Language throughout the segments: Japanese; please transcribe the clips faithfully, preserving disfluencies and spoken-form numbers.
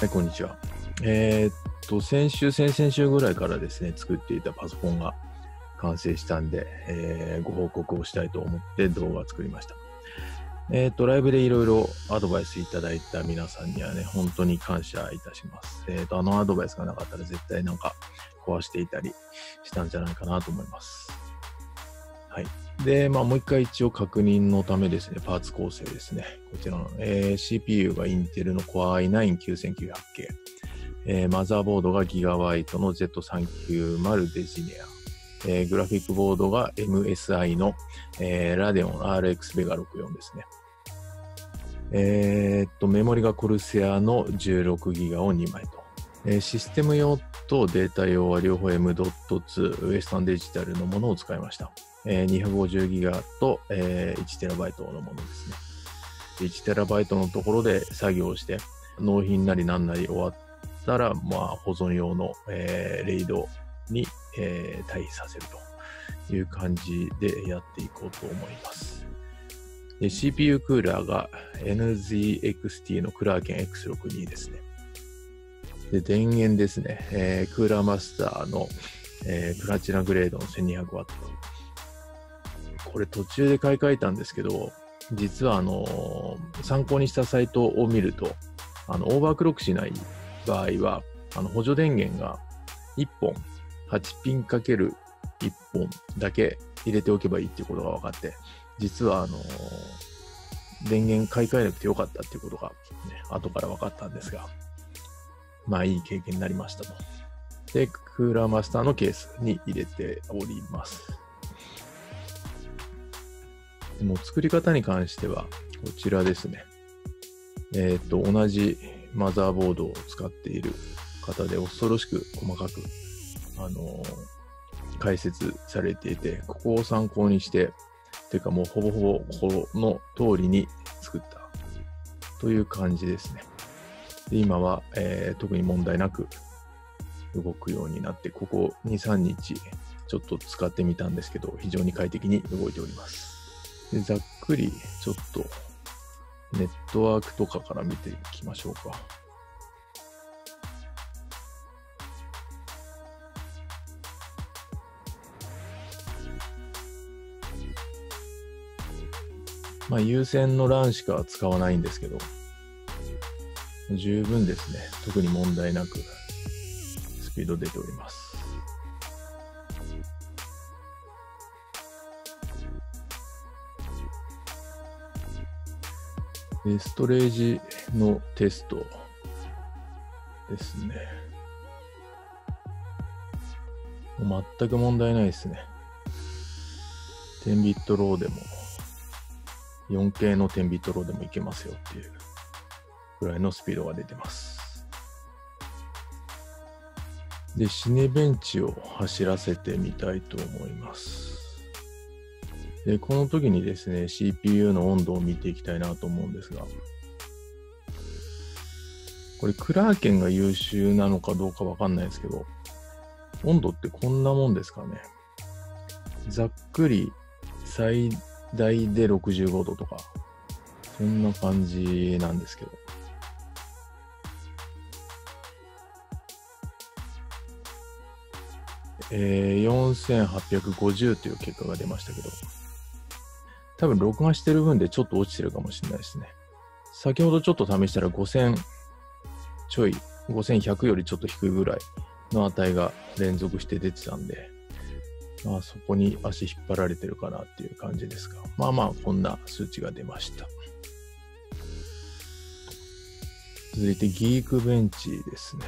はい、こんにちは。えー、っと、先週、先々週ぐらいからですね、作っていたパソコンが完成したんで、えー、ご報告をしたいと思って動画を作りました。えー、っと、ライブでいろいろアドバイスいただいた皆さんにはね、本当に感謝いたします。えー、っと、あのアドバイスがなかったら絶対なんか壊していたりしたんじゃないかなと思います。はい。で、まあ、もう一回一応確認のためですね、パーツ構成ですね。こちらの、えー、シーピーユー が Intel の Core アイナインきゅうせんきゅうひゃくケー、えー、マザーボードが ギガバイト の ゼットさんきゅうまる デジニア、えー、グラフィックボードが エムエスアイ の、えー、Radeon アールエックス Vega ろくじゅうよんですね。えー、っと、メモリが Corsair の じゅうろくギガバイト をにまいと。えー、システム用とデータ用は両方 エムドットツー Western Digital のものを使いました。にひゃくごじゅうギガバイト と いちテラバイト のものですね。いちテラバイト のところで作業して、納品なりなんなり終わったら、まあ、保存用のレイドに対比させるという感じでやっていこうと思います。シーピーユー クーラーが エヌゼットエックスティー のクラーケン エックスろくじゅうに ですね。で、電源ですね。えー、クーラーマスターの、えー、プラチナグレードの せんにひゃくワット。これ途中で買い替えたんですけど、実はあのー、参考にしたサイトを見ると、あの、オーバークロックしない場合は、あの、補助電源がいっぽん、はちピンかけるいっぽんだけ入れておけばいいっていうことが分かって、実はあのー、電源買い替えなくてよかったっていうことが、ね、後から分かったんですが、まあいい経験になりましたと。で、クーラーマスターのケースに入れております。もう作り方に関してはこちらですね。えっと、同じマザーボードを使っている方で恐ろしく細かく、あのー、解説されていて、ここを参考にして、というかもうほぼほぼこの通りに作ったという感じですね。で、今は、えー、特に問題なく動くようになって、ここに、みっかちょっと使ってみたんですけど、非常に快適に動いております。で、ざっくりちょっとネットワークとかから見ていきましょうか。まあ有線のランしか使わないんですけど、十分ですね。特に問題なくスピード出ております。ストレージのテストですね。もう全く問題ないですね。じゅうビット ローでも、よんケー のじゅうビット ローでもいけますよっていうぐらいのスピードが出てます。で、シネベンチを走らせてみたいと思います。で、この時にですね、シーピーユー の温度を見ていきたいなと思うんですが、これ、クラーケンが優秀なのかどうかわかんないですけど、温度ってこんなもんですかね。ざっくり最大でろくじゅうごどとか、そんな感じなんですけど。えー、よんせんはっぴゃくごじゅうという結果が出ましたけど、多分録画してる分でちょっと落ちてるかもしれないですね。先ほどちょっと試したらごせんちょい、ごせんひゃくよりちょっと低いぐらいの値が連続して出てたんで、まあ、そこに足引っ張られてるかなっていう感じですが、まあまあこんな数値が出ました。続いて Geekbench ですね。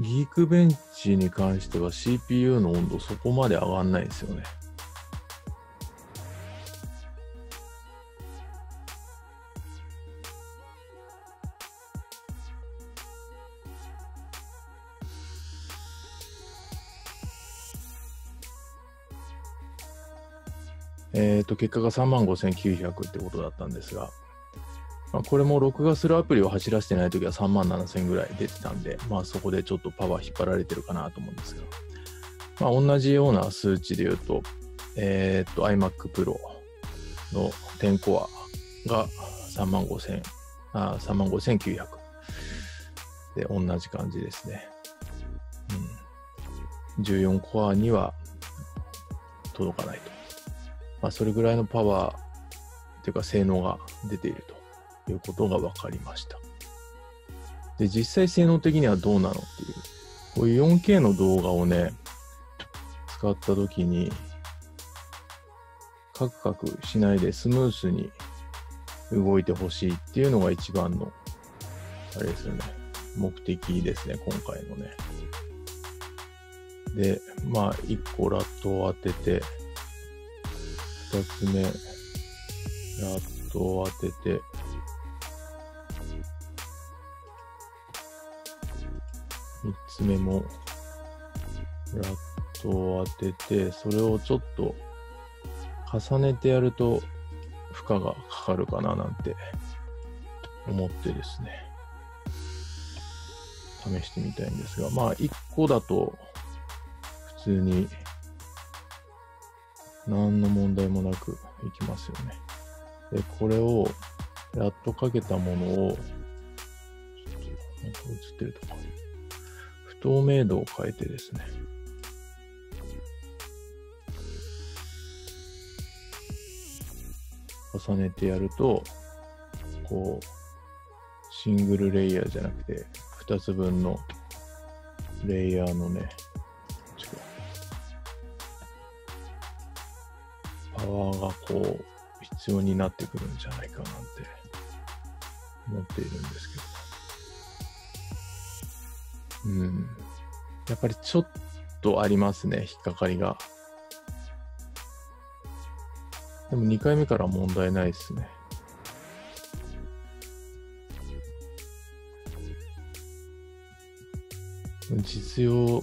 Geekbench に関しては シーピーユー の温度そこまで上がんないんですよね。えっと、結果が さんまんごせんきゅうひゃく ってことだったんですが、まあ、これも録画するアプリを走らせてないときは さんまんななせん ぐらい出てたんで、まあそこでちょっとパワー引っ張られてるかなと思うんですが、まあ同じような数値で言うと、えっと、iMac Pro のじゅうコアが さんまんごせん、あさんまんごせんきゅうひゃくで同じ感じですね、うん、じゅうよんコアには届かないと、まあ、それぐらいのパワーというか性能が出ているということが分かりました。で実際性能的にはどうなのっていう、こういう よんケー の動画をね使った時にカクカクしないでスムースに動いてほしいっていうのが一番のあれですよね、目的ですね今回のね。でまあいっこラットを当ててふたつめラットを当ててみっつめもラットを当てて、それをちょっと重ねてやると負荷がかかるかななんて思ってですね試してみたいんですが、まあいっこだと普通に何の問題もなくいきますよね。でこれをやっとかけたものをなんか映ってるとか不透明度を変えてですね、重ねてやるとこうシングルレイヤーじゃなくてふたつぶんのレイヤーのねパワーがこう必要になってくるんじゃないかなんて思っているんですけど、うんやっぱりちょっとありますね引っかかりが。でもにかいめから問題ないですね。実用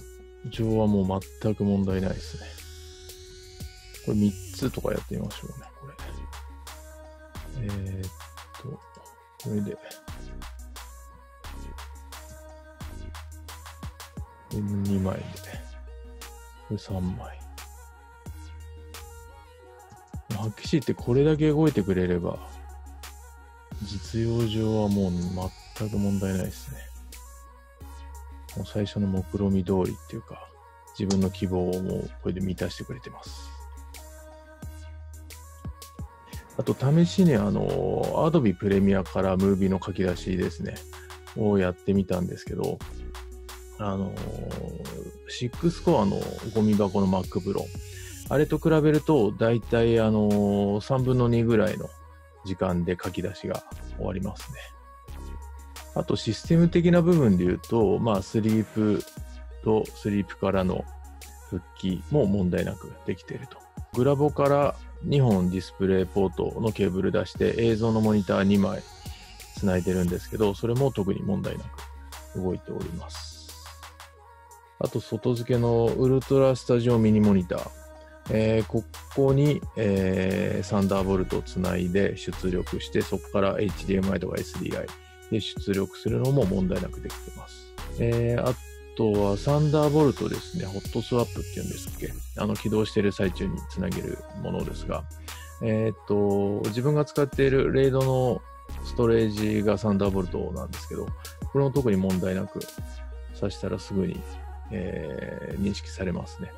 上はもう全く問題ないですね。これみっつとかやってみましょうね、これ。えー、っと、これで。にまいで。これさんまい。はっきり言ってこれだけ動いてくれれば実用上はもう全く問題ないですね。もう最初の目論見通りっていうか自分の希望をもうこれで満たしてくれてます。あと試しにあの Adobe プレミアからムービーの書き出しですねをやってみたんですけど、あのろくコアのゴミ箱の Mac Proあれと比べると、だいたいあのー、さんぶんのにぐらいの時間で書き出しが終わりますね。あとシステム的な部分で言うと、まあ、スリープとスリープからの復帰も問題なくできていると。グラボからにほんディスプレイポートのケーブル出して、映像のモニターにまい繋いでるんですけど、それも特に問題なく動いております。あと外付けのウルトラスタジオミニモニター。えー、ここに、えー、サンダーボルトをつないで出力して、そこから エイチディーエムアイ とか エスディーアイ で出力するのも問題なくできてます。えー、あとはサンダーボルトですね、ホットスワップっていうんですっけ、あの起動している最中につなげるものですが、えっと、自分が使っているレイドのストレージがサンダーボルトなんですけど、これも特に問題なく挿したらすぐに、えー、認識されますね。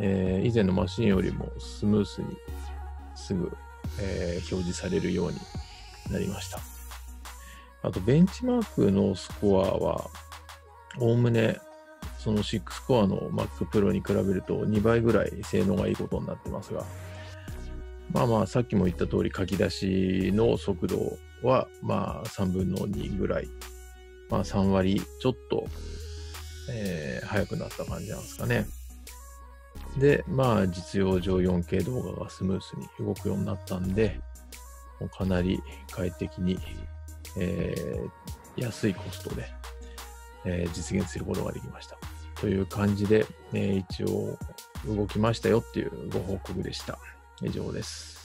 えー、以前のマシンよりもスムースにすぐ、えー、表示されるようになりました。あとベンチマークのスコアはおおむねそのろくコアの Mac Pro に比べるとにばいぐらい性能がいいことになってますが、まあまあさっきも言った通り書き出しの速度はまあさんぶんのにぐらい、まあ、さんわりちょっと、えー、速くなった感じなんですかね。で、まあ実用上 よんケー 動画がスムースに動くようになったんで、もうかなり快適に、えー、安いコストで、えー、実現することができました。という感じで、えー、一応動きましたよっていうご報告でした。以上です。